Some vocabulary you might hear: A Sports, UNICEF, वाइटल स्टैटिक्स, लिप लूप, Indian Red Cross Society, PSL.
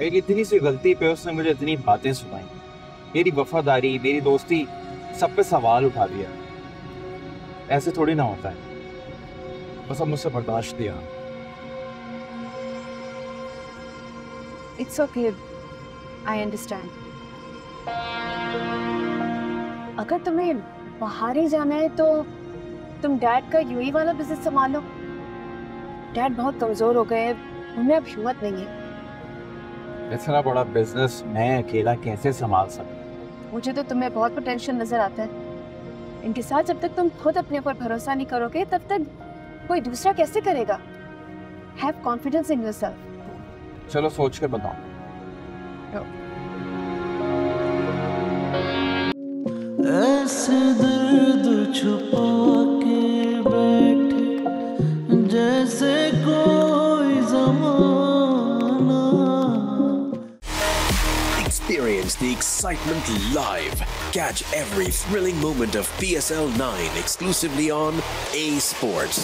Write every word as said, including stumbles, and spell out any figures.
मेरी इतनी सी गलती पे उसने मुझे इतनी बातें सुनाई, मेरी वफादारी, मेरी दोस्ती, सब पे सवाल उठा दिया। ऐसे थोड़ी ना होता है। बस अब मुझसे बर्दाश्त दिया। It's okay, I understand. अगर तुम्हें बाहर ही जाना है तो तुम डैड का यूई वाला बिजनेस संभालो। डैड बहुत कमजोर हो गए, उनमें अब हिम्मत नहीं है। इतना बड़ा बिजनेस मैं अकेला कैसे संभाल सकता? मुझे तो तुम्हें बहुत पोटेंशियल नजर आता है। इनके साथ जब तक तुम खुद अपने ऊपर भरोसा नहीं करोगे तब तक कोई दूसरा कैसे करेगा? Have confidence in yourself. चलो सोच के बताओ। ऐसे दर्द छुपा के बैठे जैसे कोई ज़माना। Experience the excitement live. Catch every thrilling moment of P S L nine exclusively on A Sports.